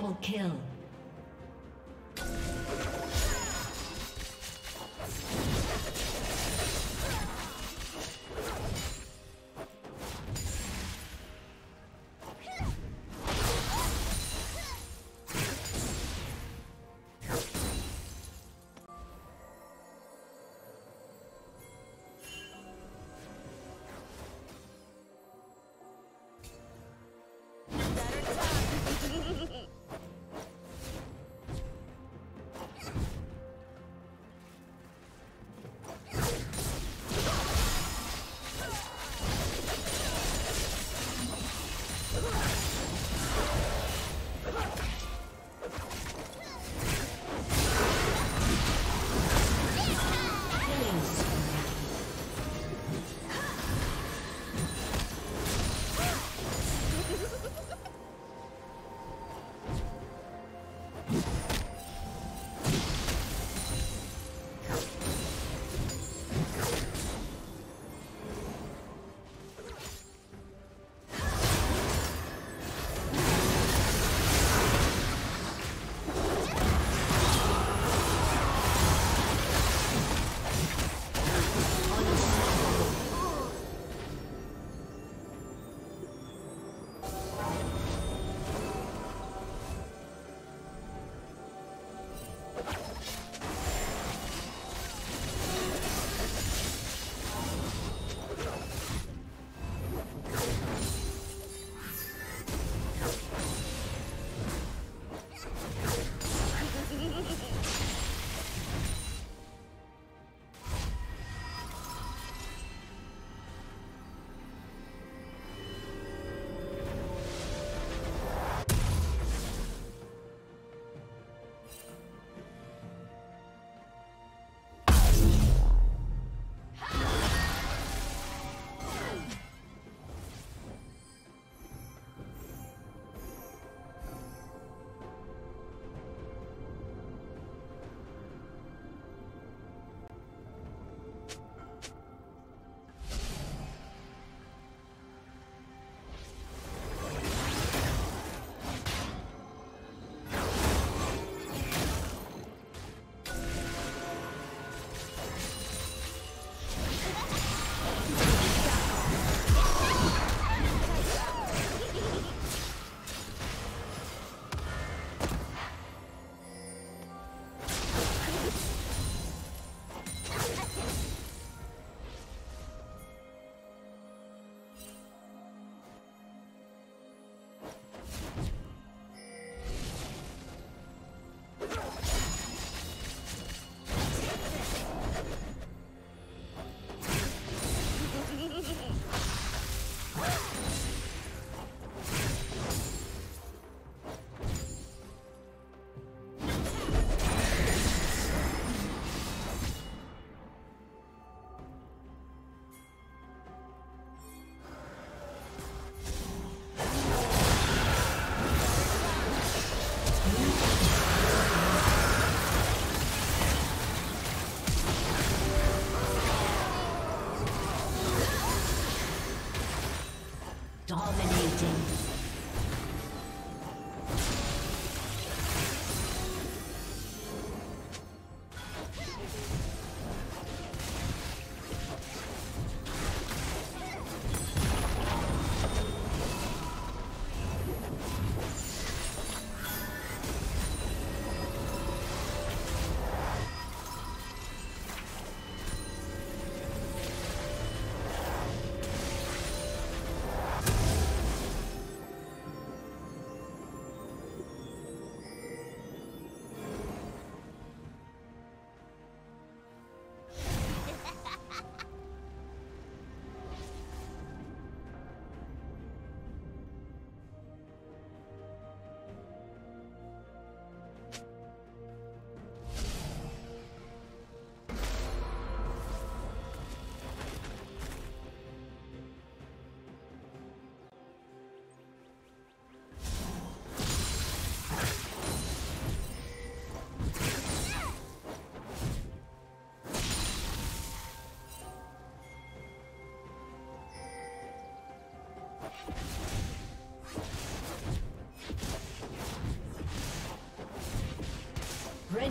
Double kill.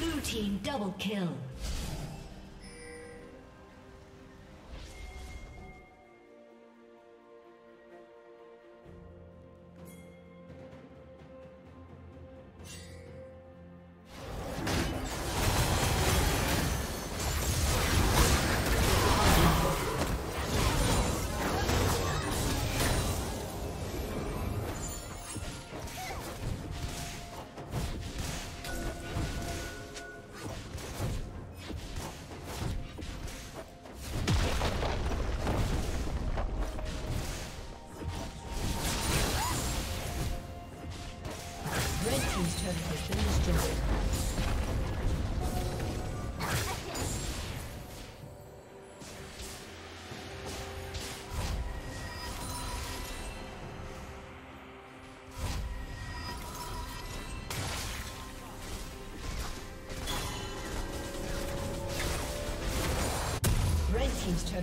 Blue team double kill. His turret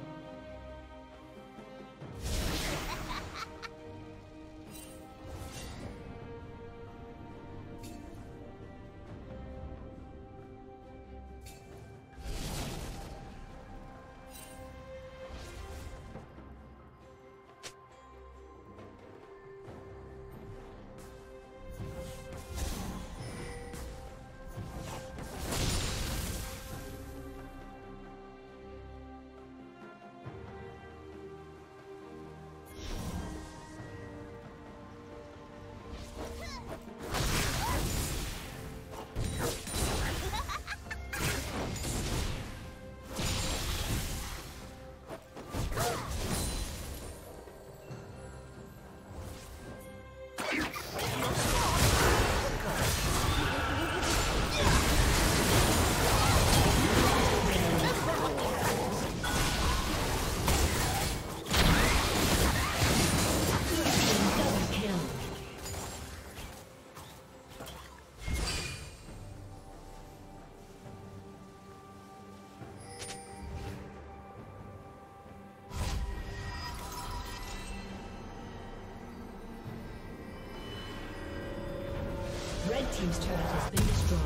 Red team's turret has been destroyed.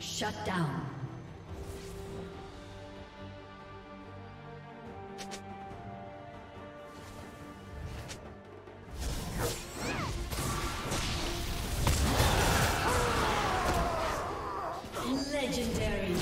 Shut down. Legendary.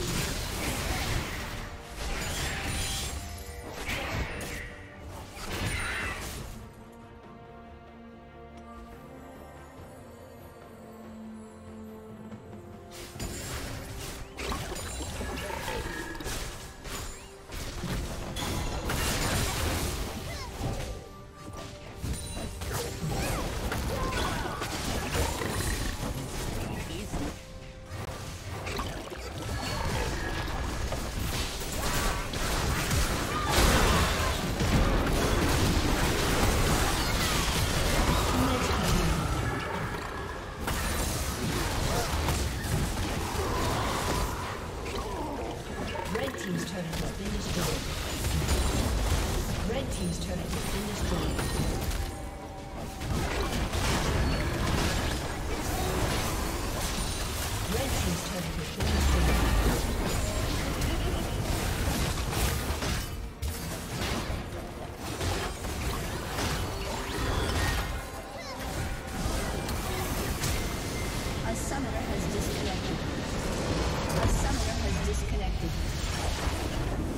A summoner has disconnected.